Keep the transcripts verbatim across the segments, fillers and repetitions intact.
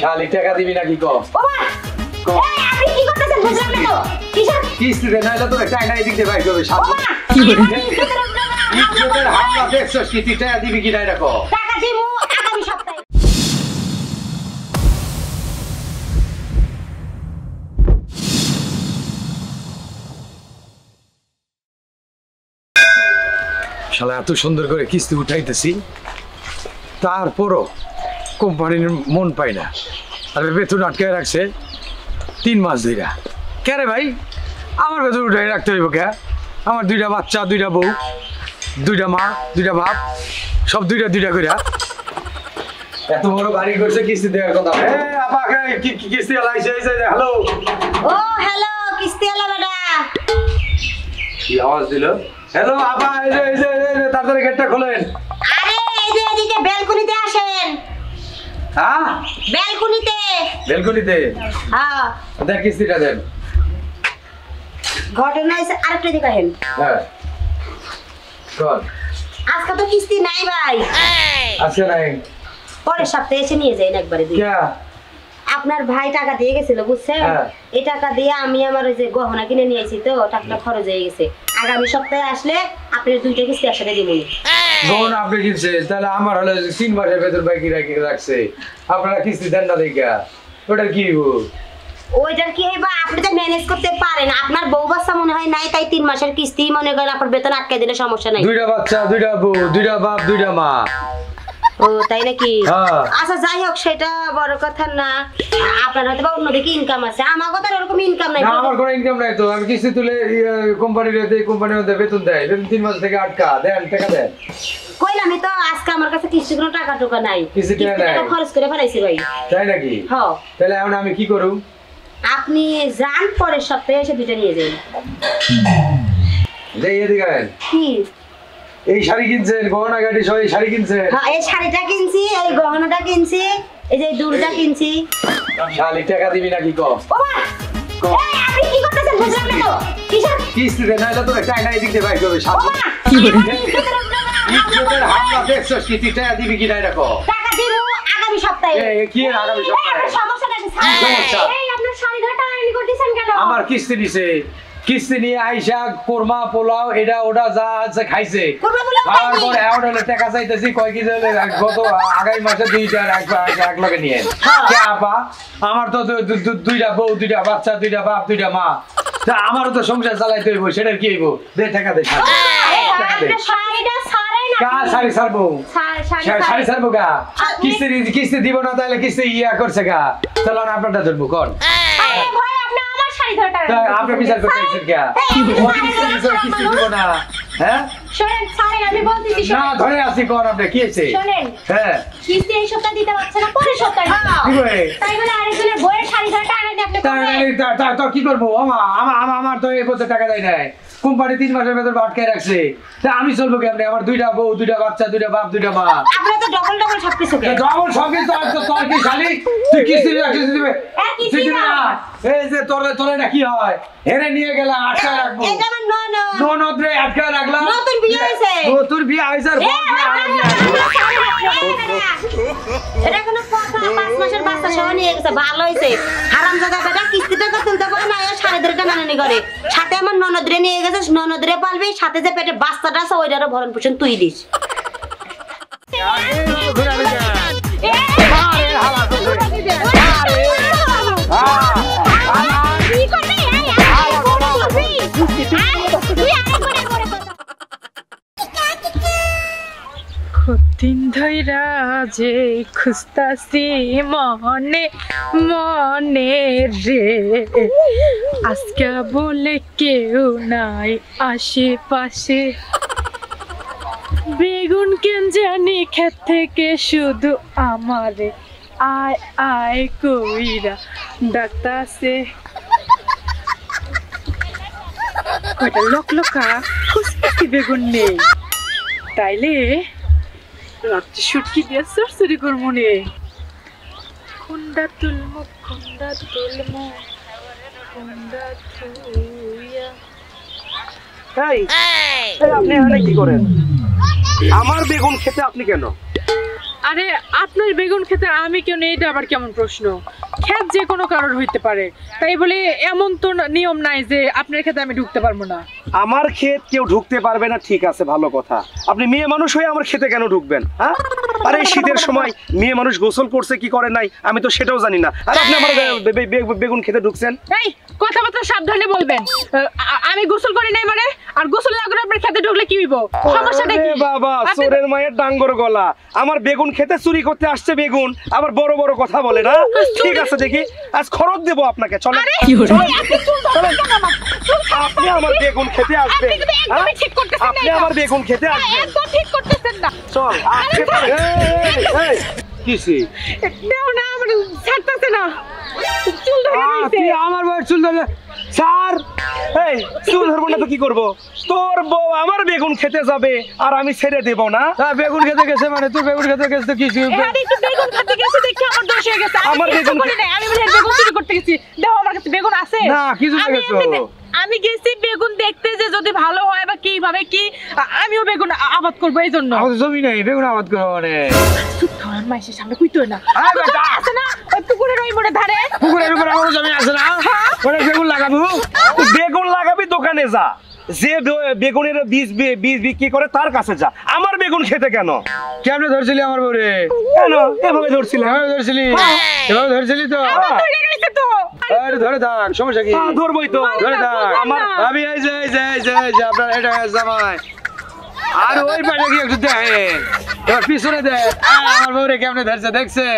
শালি টাকা দিবি নাকি ক বাবা এই আপনি কি করতেছেন বুঝলাম না তো কিসব কিস্তি দেন না তো টাকা এদিক দিয়ে বাইর করবে শালি কি বলেন ইতর হামলা দেখছ কিস্তি টাকা দিবি কি নাই রাখো টাকা দিমু আগামী সপ্তাহে শালা এত সুন্দর করে কিস্তি উঠাইতেছি তারপরও কোম্পানির মন পায় না আর বেতন আটকায় রাখছে তিন মাস ধরে কে রে ভাই আমার বেতন উঠাই রাখতে হইব কে আমার দুইটা বাচ্চা দুইটা বউ দুইটা মা দুইটা বাপ সব দুইটা দুইটা করে এত বড় বাড়ি করছে কিস্তি দেওয়ার কথা কিস্তি হ্যালো ও হ্যালো কিস্তি কি আওয়াজ দিল হ্যালো আপা এই যে তাড়াতাড়ি গেটটা খোলেন আরে এই যে এদিকে ব্যালকনিতে আসেন হ্যাঁ ব্যালকনিতে ব্যালকনিতে হ্যাঁ ওদের কিস্তিটা দেন ঘটনা হইছে আরেকটা দিকে হেন হ্যাঁ চল আজকে তো কিস্তি নাই ভাই আজকে নাই পরের সপ্তাহে এসে নিয়ে যাই না একবারে দিই হ্যাঁ আপনার ভাই টাকা দিয়ে গেছিল বুঝছেন এই টাকা দিয়ে আমি আমার ওই যে গহনা কিনে নিয়ে আইছি তো টাকাটা খরচ হয়ে গেছে আগামী সপ্তাহে আসলে আপনার দুইটা কিস্তি একসাথে দিব গহনা আপনি কিনছে তাহলে আমার হলো তিন মাসের ভেতর বাকি রাখি রাখছে আপনারা কিস্তি দেন না দেখা ওটা কি হলো ওইটার কি হইবা আপনি তো ম্যানেজ করতে পারেন আপনার বউ বাচ্চা মনে হয় নাই তাই তিন মাসের কিস্তি মনে করেন আপনার বেতন আটকে দিলে সমস্যা নাই দুইটা বাচ্চা দুইটা বউ দুইটা বাপ দুইটা মা ও তাই নাকি আচ্ছা যাই হোক সেটা বড় কথা না আপনার হয়তো বা অন্যদিকে ইনকাম আছে আমার কথা এরকম ইনকাম নাই না আমার কোনো ইনকাম নাই তো আমি কিস্তি তুলে কোম্পানিতে কোম্পানিতে বেতন দেয় তিন মাস থেকে আটকা দেন টাকা দেন কইলাম তো আজকে আমার কাছে কিছু কোনো টাকা টোকা নাই কিছু টাকা খরচ করে ফেলাইছি ভাই তাই নাকি হ্যাঁ তাহলে এখন আমি কি করব আপনি যান পরের সপ্তাহে এসে দুইটা নিয়ে যান যাই এদিকে আয় কি এই শাড়ি কিনছেন গহনা গাটি সব এই শাড়ি কিনছেন হ্যাঁ এই শাড়িটা কিনছি এই গহনাটা কিনছি এই যে দুলটা কিনছি শালি টাকা দিবি নাকি কও বাবা এই আপনি কি করতেছেন বুঝলাম না তো কিসব কিস্তি দেন নাইলে তো টাকা এদিক দিয়ে বাইর করবে শালি কি বলেন ইতর হামলা দেখছ কিস্তি টাকা দিবি কি নাই রাখো টাকা দিব আগামী সপ্তাহে এই কি আগামী সপ্তাহে সমস্যা নাই সমস্যা এই আপনার শাড়িটা আইনি করতেছেন কেন আমার কিস্তি দিছে কিস্তি নিয়ে আইসা কোরমা পোলাও এটা ওটা যা আছে খাইছে তারপর এমন হলে টাকা চাইতেছি কয় কেজি হলে গত আগামী মাসে দুইটা এক লগে নিয়ে আপা আমার তো দুইটা বউ দুইটা বাচ্চা দুইটা বাপ দুইটা মা তা আমারও তো সংসার চালাইতে হইব সেটার কি হইব দে টাকা দে শাড়ি সারবো শাড়ি সারবো গা কিস্তি কিস্তি দিব না তাহলে কিস্তি ইয়া করছে গা চলো আপনারটা ধরবো কর আপনি বিচার করতেছেন কি হ্যাঁ শুনেন স্যার আমি বলতেছি না ধরে আসি কোন আপনি কি হইছে শুনেন হ্যাঁ কিস্তি এই সপ্তাহে দিতে পারছ না পরের সপ্তাহে হ্যাঁ তাই বলে আরেকজনের বইয়ের শাড়িটা আনাই দিতে আপনি তো কি করব আমা আমা আমার তো এই পথে টাকা দেয় না কোম্পানি তিন মাসের ভেতর আটকে রাখছে তা আমি চলবো কেমনে আমার দুইটা বউ দুইটা বাচ্চা দুইটা বাপ দুইটা মা আপনি তো ডবল ডবল সবকিছু কেন ডবল সবকিছু আর তো তোর কি শালি তুই কিস্তি রাখছিস দিবে কিস্তি না এই যে তোর তোরে না কি হয় হেরে নিয়ে গেল আটকে রাখবো এটা আমার নো নো নো নো রে আটকে রাখলাম নতুন বিয়ে হইছে নতুন বিয়ে হইছে আর বউ এটা কোন কথা পাঁচ মাসের বাচ্চা সহ নিয়ে গেছে ভালো হইছে হারামজাদা বেটা কিস্তি টাকা তুলতে পারে না আর সাড়ে দেড় টাকা নানি করে সাথে আমার ননদ রে নিয়ে গেছে ননদ রে পালবে সাথে যে পেটে বাচ্চাটা আছে ওইটারও ভরণ পোষণ তুই দিস দিন ধৈরা যে খুঁজতাছি মনে মনে রে আজকে বলে কেউ নাই আশেপাশে বেগুন কেন জানি ক্ষেত থেকে শুধু আমারে আয় আয় কইরা ডাকতাছে কয়টা লোক লোকা খুঁজতেছি বেগুন নেই তাইলে আমার বেগুন খেতে আপনি কেন আরে আপনার বেগুন খেতে আমি কেউ নেই, এটা আবার কেমন প্রশ্ন? ক্ষেত যে কোনো কারণ হইতে পারে, তাই বলে এমন তো নিয়ম নাই যে আপনার ক্ষেতে আমি ঢুকতে পারবো না। আমার ক্ষেত কেউ ঢুকতে পারবে না, ঠিক আছে, ভালো কথা। আপনি মেয়ে মানুষ হয়ে আমার ক্ষেতে কেন ঢুকবেন? হ্যাঁ, আরে শীতের সময় মেয়ে মানুষ গোসল করছে কি করে নাই আমি তো সেটাও জানি না, আর আপনি আমার বেগুন খেতে ঢুকছেন। এই কথাবার্তা সাবধানে বলবেন। আমি গোসল করি নাই মানে? আর গোসল না করে আপনার খেতে ঢুকলে কি হইব? সমস্যাটা কি? বাবা চোরের মায়ের ডাঙ্গর গলা, আমার বেগুন খেতে চুরি করতে আসছে বেগুন, আবার বড় বড় কথা বলে না। ঠিক আছে, দেখি আজ খরচ দেব আপনাকে। চলো, আপনি আমার বেগুন খেতে আসবেন। আপনি আমার বেগুন খেতে আসবেন, ঠিক করতেছেন না। চল আজকে কিছি নাও না, আমার ছাড়তেছ না। চুল ধরে নিছে আমার বড় চুল ধরে স্যার। এই চুল ধরব না তো কি করব? তোর বউ আমার বেগুন খেতে যাবে আর আমি ছেড়ে দেব না? হ্যাঁ, বেগুন খেতে গেছে মানে তুই বেগুন খেতে গেছিস তো কিছু? আরে একটু বেগুন খেতে গেছে দেখি আমার দোষ হয়ে গেছে। আমার বেগুন বলি না, আমি বলি বেগুন চুরি করতে গেছি। দাও আমার কাছে বেগুন আছে না, কিছু না গেছো। আমি গেছি বেগুন দেখতে যে যদি ভালো হয় বা কিভাবে কি, আমিও বেগুন আবাদ করব এই জন্য। আমার জমি নাই বেগুন আবাদ করব মানে। তোর মাইসের সামনে কই তো না? আরে বেটা আছে না ওই পুকুরে রই মোড়ে ধারে। পুকুরের উপর আমার জমি আছে না? ওরে বেগুন লাগাবো। বেগুন লাগাবি দোকানে যা, যে বেগুনের বীজ বীজ বিক্রি করে তার কাছে যা। আমার বেগুন খেতে কেন? কেমনে ধরছিলি আমার বউরে? কেন এভাবে ধরছিলি? এভাবে ধরছিলি? এভাবে ধরছিলি তো? আরে ধরে থাক, সমস্যা কি? ধরবই তো, ধরে থাক। আমার ভাবি এই যে এই যে এই যে আপনার এটা জামাই, আর ওই পাশে কি একটু দেখেন, এবার পিছনে দেখ। আমার বউরে কেমনে ধরছে দেখছেন?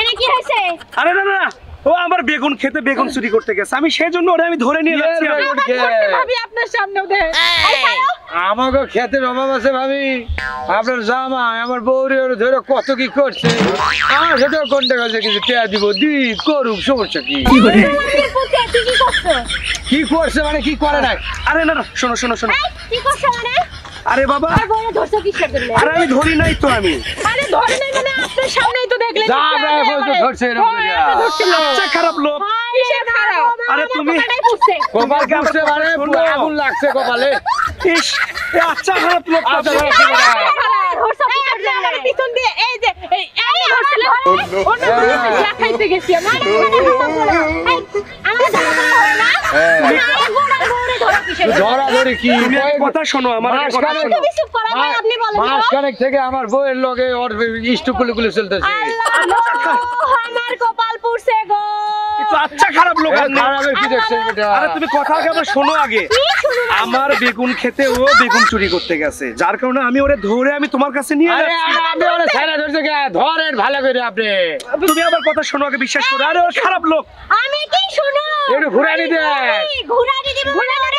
এটা কি হয়েছে? আরে না না, ও আমার বেগুন খেতে বেগুন চুরি করতে গেছে, আমি সেজন্য ওরে আমি ধরে নিয়ে যাচ্ছি। ভাবি আপনার সামনে ওদের আমাগো খেতের অভাব আছে ভাবি। আপনার জামা আমার বউরে ওরে ধরে কত কি করছে, আমার সেটাও কোনটা কাছে কিছু টেয়া দিব, দি করুক, সমস্যা কি? কি করছে মানে কি করে নাই? আরে না না, শোনো শোনো শোনো, কি করছে মানে? আরে বাবা বউরে ধরছো কি করে? আরে আমি ধরি নাই তো, আমি আরে ধরি নাই মানে আপনার সামনেই তো দেখলে যা ভাই বলতো ধরছে এরকম আচ্ছা খারাপ লোক। কিসের খারাপ? আরে তুমি কপাল কাটছে মানে আগুন লাগছে কপালে। ইশ, এ আচ্ছা খারাপ লোক তো ধরছো কি করে? আমার পিছন দিয়ে এই যে এই এই ধরছিল ওনা লাখ খাইতে গেছি আমার। আমার ধরা হয় না ধরা ধরে কি? কথা শোনো, আমার কথা শোনো, মাস খানেক থেকে আমার বউয়ের লগে ওর স্টুকুলি গুলি চলতেছে। আমার কপাল পুড়ছে গো। আচ্ছা খারাপ লোক আমি কি দেখছি বেটা? আরে তুমি কথা আগে আমার শোনো আগে। আমার বেগুন খেতে ও বেগুন চুরি করতে গেছে, যার কারণে আমি ওরে ধরে আমি তোমার কাছে নিয়ে যাচ্ছি। আরে আমি ওরে ছাইরা ধরছে কে? ধরেন ভালো করে আপনি, তুমি আমার কথা শোনো আগে, বিশ্বাস করো। আরে ও খারাপ লোক। আমি কি শোনো? একটু ঘুরানি দে, ঘুরানি দিব না আরে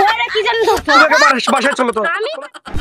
বড় কি জানো তো? তুমি একবার বাসায় চলো তো। আমি